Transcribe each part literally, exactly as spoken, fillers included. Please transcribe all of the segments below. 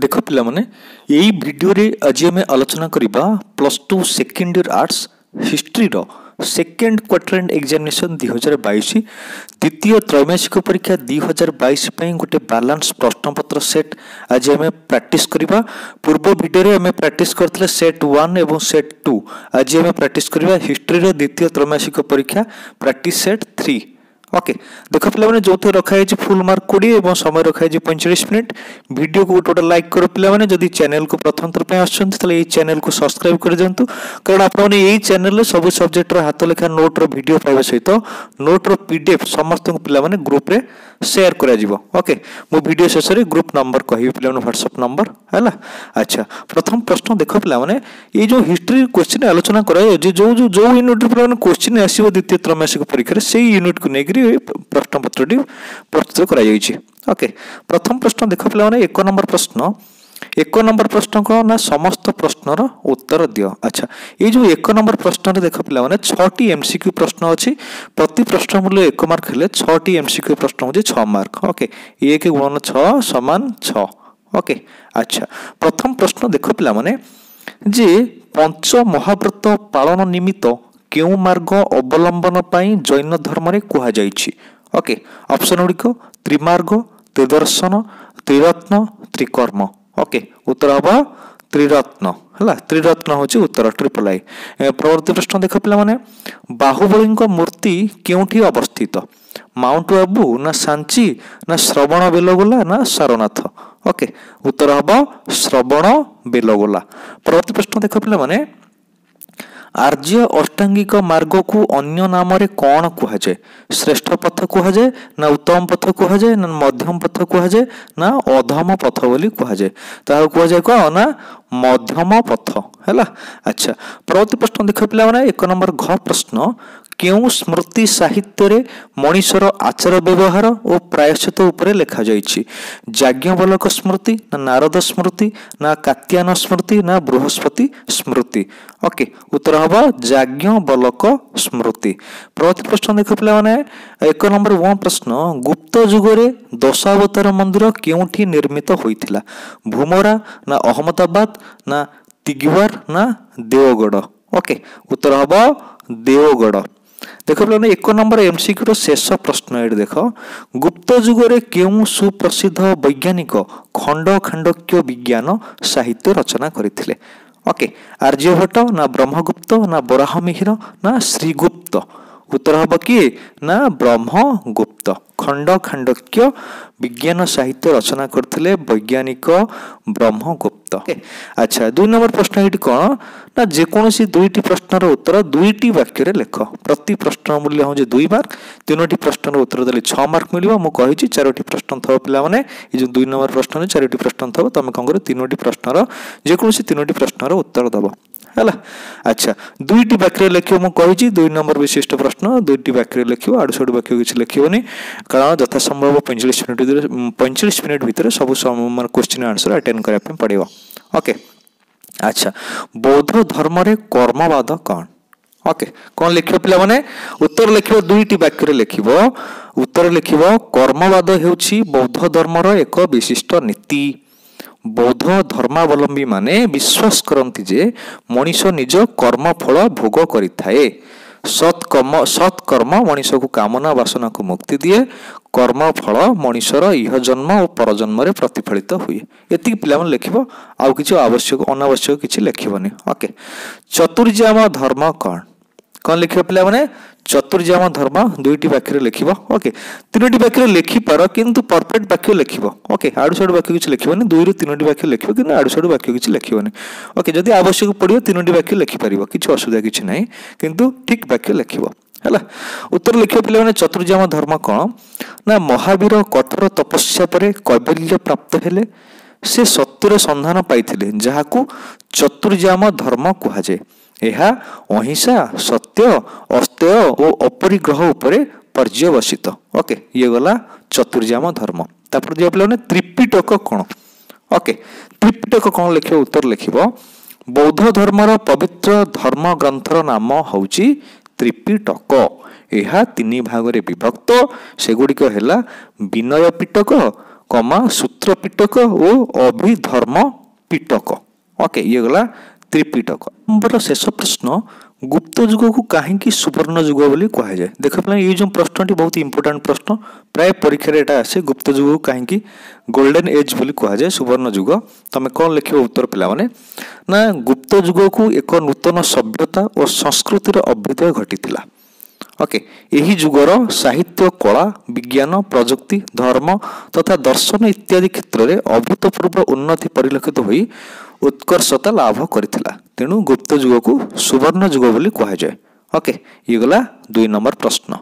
देखो पिला माने एई वीडियो रे आज आमे आलोचना करिबा plus two second year arts history रो सेकेंड क्वाड्रेंट एग्जामिनेशन दो हज़ार बाईस द्वितीय त्रैमासिक परीक्षा दो हज़ार बाईस पई गोटे बैलेंस प्रश्नपत्र सेट आज आमे प्रैक्टिस करिबा। पूर्व वीडियो रे आमे प्रैक्टिस करथले सेट वन एवं सेट टू, आज आमे प्रैक्टिस करिबा हिस्ट्री रो द्वितीय त्रैमासिक परीक्षा प्रैक्टिस सेट थ्री। ओके देखो पिला माने जो रखा है फुल मार्क कोड़ी और समय रखा है पैंतालीस मिनट। वीडियो को गोटे लाइक करो पिला माने, जदि चैनल को प्रथम थर पे आछंत तले ए चैनल को सब्सक्राइब कर दियंतु, कारण आपन माने ए चैनल रे सब सब्जेक्ट रो हाथ लेखा नोट रो वीडियो पाइबा सहित नोट रो पीडीएफ समस्त पिला माने ग्रुप रे शेयर करा जीवो। ओके मो वीडियो शेष रे ग्रुप नंबर कहि पिला माने WhatsApp नंबर हैला। अच्छा प्रथम प्रश्न देखो पिला माने ए जो हिस्ट्री क्वेश्चन आलोचना कराय जो जो जो यूनिट रे पिला माने क्वेश्चन आसीबो द्वितीय त्रैमासिक परीक्षा रे सेही यूनिट को नेगरी प्रश्नपत्र प्रस्तुत करा जायछि। ओके प्रथम प्रश्न देख पिला माने एक नंबर प्रश्न, एक नंबर प्रश्न को ना समस्त प्रश्नर उत्तर दियो। अच्छा ये जो एक नंबर प्रश्न देख पिला माने छटी एमसीक्यू प्रश्न अछि, प्रति प्रश्न मूल्य एक मार्क हेले छटी एमसीक्यू प्रश्न होछि छह मार्क। ओके एक गुणन छह समान छह। ओके अच्छा प्रथम प्रश्न देख पिला माने जे पंच महाव्रत पालन निमित्त क्यों मार्ग अवलंबन पाई जैन धर्म रे कहा जायछि। ओके ऑप्शन उडिको त्रिमार्ग, त्रिदर्शन, त्रिरत्न, त्रिकर्म। ओके उत्तर हबा त्रिरत्न हला, त्रिरत्न होछि उत्तर ट्रिपल आई। परवर्ती प्रश्न देखो पिला माने बाहुबली को मूर्ति क्योंठी अवस्थित, माउंट आबू ना सांची ना श्रवण बेलगोला ना सारनाथ। ओके उत्तर हबा श्रवण बेलगोला। परवर्ती प्रश्न देखो पिला माने आर्य अष्टांगिक मार्ग को अन्य नाम रे कौन कहा जाए, श्रेष्ठ पथ कहा जाए ना उत्तम पथ कहा जाए ना मध्यम पथ कहा जाए ना अधम पथ बोली कहा जाए, ताहा कहा जाए को ना मध्यम पथ हैला। अच्छा परवर्ती प्रश्न देख पिला माने एक नंबर घ प्रश्न, क्यों स्मृति साहित्य रे मनुष्यर आचार व्यवहार और प्रायश्चित ऊपर लिखा जायछि, याज्ञवल्क्य स्मृति ना नारद स्मृति ना कात्यायन स्मृति ना बृहस्पति स्मृति। ओके उत्तर हबा याज्ञवल्क्य स्मृति। प्रति प्रश्न देख पिला माने एक नंबर वन प्रश्न, गुप्त युग रे दशावतार मंदिर क्योंठी निर्मित होइथिला, भूमरा ना अहमदाबाद ना तिगवार ना देवगढ़। ओके उत्तर हबा देवगढ़। देख पिला एक नंबर एमसीक्यू रो शेष प्रश्न एड देख, गुप्त युग रे क्यों सुप्रसिद्ध वैज्ञानिक खंड खंडक्य विज्ञान साहित्य रचना करथिले। ओके आर्यभट्ट ना ब्रह्मगुप्त ना बराहमिहिर ना श्रीगुप्त। उत्तर हबो कि ना ब्रह्मगुप्त खंड खंडक्य विज्ञान साहित्य रचना करथिले वैज्ञानिक ब्रह्मगुप्त। अच्छा दुई नंबर प्रश्न एटी कोन ना जे कोनोसी दुईटी प्रश्नर उत्तर दुईटी वाक्य रे लेख, प्रति प्रश्न मूल्य हो जे दुई मार्क, तीनोटी प्रश्नर उत्तर देले छह मार्क मिलिबो। मु कहि छी चारोटी प्रश्न थबो पिला माने ए जो दुई नंबर प्रश्न रे चारोटी प्रश्न थबो, तमे कोन करे तीनोटी प्रश्नर जे कोनोसी तीनोटी प्रश्नर उत्तर दबो हैला। अच्छा दुईटी वाक्य रे लेखियो, मु कहि छी दुई नंबर विशिष्ट प्रश्न दुईटी वाक्य रे लेखियो, आडसोड वाक्य किछ लेखियोनी कारण यथा संभव पैंतालीस मिनिट पैंतालीस मिनिट भीतर सब समान क्वेश्चन आंसर अटेंड करै पे पड़ेबो। ओके अच्छा बौद्ध धर्म रे कर्मवाद कौन, ओके कौन लिखियो पिला माने उत्तर लिखियो दुईटी वाक्य रे लिखियो, उत्तर लिखियो कर्मवाद हेउछि बौद्ध धर्म रो एक विशिष्ट नीति, बौद्ध धर्मावलंबी माने विश्वास करंती जे मनुष्य निज कर्म फल भोग करिथाए, सत कर्म सत कर्म मनुष्य को कामना वासना को मुक्ति दिए, कर्म फल मनुष्यर यह जन्म और परजन्म रे प्रतिफलित हुए। एति पिला मन लिखिबो आ किछ आवश्यक अनावश्यक किछ लिखिबोनी। ओके चतुर्जाम धर्म कौन, कौन लिखिबो पिला माने चतुर्जाम धर्म दुईटी वाक्य रे लिखिबो। ओके तीनोटी वाक्य रे लिखि पारो किंतु परफेक्ट वाक्य लिखिबो। ओके आडसड वाक्य किछ लिखिबोनी, दुई रे तीनोटी वाक्य लिखिबो किंतु आडसड वाक्य किछ लिखिबोनी। ओके जदि आवश्यक पडियो तीनोटी वाक्य लिखि पारिबो, किछ असुविधा किछ नै, किंतु ठीक वाक्य लिखिबो हैला। उत्तर लिखियो पिला माने चतुर्जाम धर्म कोन ना महावीर कठोर तपस्या परे कैवल्य प्राप्त हेले, से सत्यर संधान पाइथिले जहाकू चतुर्जाम धर्म कहा जाय, एहा अहिंसा सत्य अस्तेय और अपरिग्रह उपरे पर्यवसित। ओके ये गला चतुर्जाम धर्म। तापर जे पिला माने त्रिपिटक कोन, ओके त्रिपिटक कोन लिखियो उत्तर लिखिबो बौद्ध धर्मर पवित्र धर्म ग्रंथर नाम होउची त्रिपिटक, यह तीन भाग रे विभक्त, सेगुड़ी हेला विनय पिटक, कमा सूत्र पिटक और अभिधर्म पिटक। ओके ये गला त्रिपिटक। नंबर शेष प्रश्न, गुप्त युग को कहीं सुवर्ण युग बोली कह जाए। देख पे ये जो प्रश्न बहुत इंपोर्टां प्रश्न प्राय परीक्षा आसे, गुप्त युग को कहीं गोल्डन एज बोली कह जाए सुवर्ण युग। तुम कौन लिख उत्तर पिला माने ना गुप्त युग को एक नूतन सभ्यता और संस्कृतिर अभ्युदय घटिला। ओके यही जुगर साहित्य कला विज्ञान प्रजुक्ति धर्म तथा दर्शन इत्यादि क्षेत्र में अभूतपूर्व उन्नति परिलक्षित हो उत्कर्षता लाभ करिथिला। तेणु गुप्त युग को सुवर्ण युग बोली कह जाए। ओके ये गला दुई नंबर प्रश्न।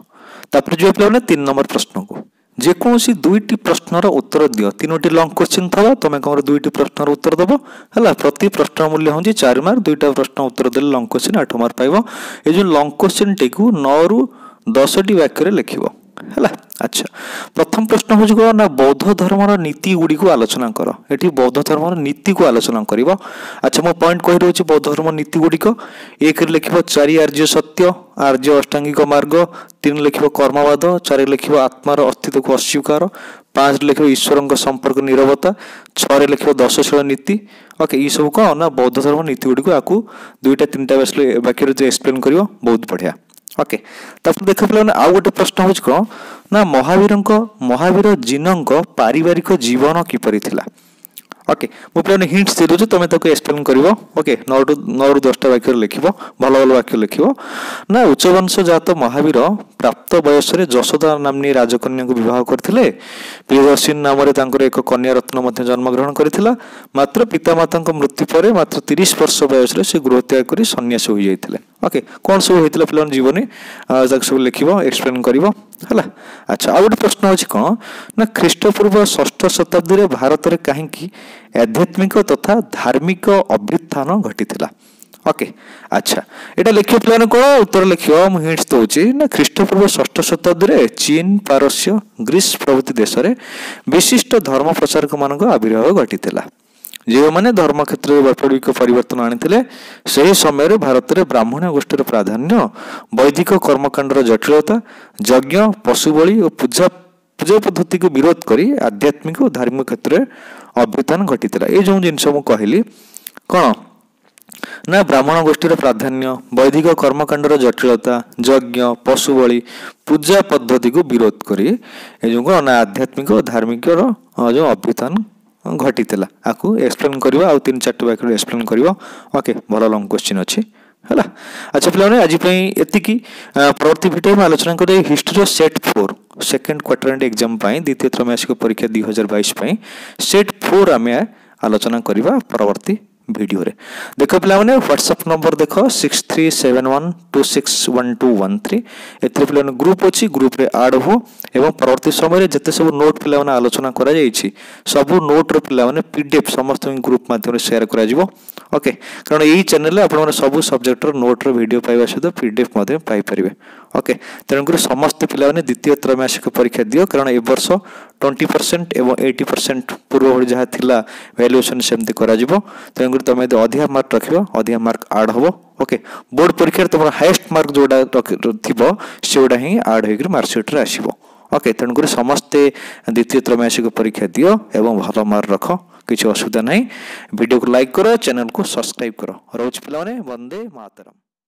तापर जो पिला तीन नंबर प्रश्न को जेकोसी दुईट प्रश्नर उत्तर दियो। तीनोटी लंग क्वेश्चन थोड़ा तुम कम दुईट प्रश्नर उत्तर दब है। प्रति प्रश्न मूल्य हूँ चार मार्क, दुईटा प्रश्न उत्तर दे लंग क्वेश्चन आठ मार्क पाइब। ये जो लंग क्वेश्चन टी को नौ रु दस टी वाक्य लिख है। अच्छा प्रथम प्रश्न हूँ कौन ना बौद्ध धर्मर नीति गुड़ी को आलोचना कर। ये बौद्ध धर्मर नीति को आलोचना कर। अच्छा मो पॉइंट कही रोचे बौद्ध धर्म नीति गुड़िक एक लिख चारि आर्य सत्य आर्य अष्टांगिक मार्ग, तीन लिख कर्मवाद, चार लिख आत्मार अस्तित्व को अस्वीकार, पाँच लिख ईश्वर संपर्क निरवता, छः लिख दशशील नीति। ओके ये सब कौन ना बौद्ध धर्म नीति गुड़ी आपको दुईटा तीन टाइम वाक्य एक्सप्लेन कर बहुत बढ़िया। Okay okay. देख पे आउ गोटे प्रश्न हूँ कौन ना महावीर महावीर जीनों पारिवारिक जीवन किपरि थिला। ओके मो पे हिंट्स दे दूसरी तुम एक्सप्लेन कर। ओके नौ नौ दसटा वाक्य लिख भल भल वाक्य लिख ना उच्चवंश जात महावीर प्राप्त बयस जशोदा नामनी राजकन्या को बहुत करते, प्रियदर्शिनी नाम एक कन्या रत्न जन्मग्रहण करता, मात्र पितामाता मृत्यु पर मात्र तीस वर्ष बयस से गृह त्याग कर सन्यासी हो जाते। ओके कौन सब होता पे जीवनी सब लिख एक्सप्लेन कर। अच्छा आ गए प्रश्न हूँ कौन ना ख्रीष्टपूर्व षष्ठ शताब्दी में भारत में कहीं आध्यात्मिक तथा धार्मिक अभ्युत्थान घटिला। ओके अच्छा यहाँ लिख पे कौन उत्तर लिख हिंट्स दूसरी ना ख्रीष्टपूर्व षष्ठ शताब्दी में चीन पारस्य ग्रीस प्रभृति देश में विशिष्ट धर्म प्रचारक मान आविर्भाव घटिला। जो मैंने धर्म क्षेत्र में वैप्लविक परिवर्तन आनी से समय भारत में ब्राह्मण गोष्ठी प्राधान्य, वैदिक कर्मकांडर जटिलता, यज्ञ पशु बलि और पूजा पूजा पद्धति को विरोध करी आध्यात्मिक और धार्मिक क्षेत्र में अभ्युत्थान घटिला। ये जो जिनस कहली कौन ना ब्राह्मण गोष्ठी प्राधान्य, वैदिक कर्मकांडर जटिलता, यज्ञ पशु बलि पूजा पद्धति को विरोध करी ये जो कौन ना आध्यात्मिक और धार्मिक जो अभ्युत्थान घटिला। आपको एक्सप्लेन करवा आउ तीन चार वाक्य एक्सप्लेन करवा। ओके भल लंग क्वेश्चन अच्छी है। अच्छा पे आज एति परवर्त भिडियो में आलोचना करें history set four second quarter exam द्वितीय त्रैमासिक परीक्षा दुई हजार बाईस सेट फोर आम आलोचना करवा परवर्ती वीडियो रे। देख पे व्हाट्सएप नंबर देख six three seven one two six one two one three एथि पे ग्रुप अच्छी ग्रुप रे आड हो। परवर्त समय जिते सब नोट पे आलोचना कर सबू नोट्र पे पीडीएफ समस्त ग्रुप मध्यम सेयार कर। ओके कारण यही चैनल आप सब सब्जेक्टर नोट्र वीडियो पाइबा सहित पीडीएफ पाइपर। ओके तेणुकर समस्त पे द्वितीय त्रैमासिक परीक्षा दियो कारण ए वर्ष ट्वेंटी परसेंट और एटी परसेंट पूर्व जहाँ था भैल्युएसन सेमती कर। तेणुकर तुम यदि अधिका मार्क रख अधिका मार्क आड हम। ओके बोर्ड परीक्षा तुम हाएस्ट मार्क जोड़ा थोड़ा ही आड हो मार्कसीट्रे आसो। ओके तेणुकर समस्ते द्वितीय त्रैमासिक परीक्षा दियो एवं भल मार्क रख किसी असुविधा ना। वीडियो को लाइक कर, चैनल को सब्सक्राइब कर। रोज पे वंदे मातरम।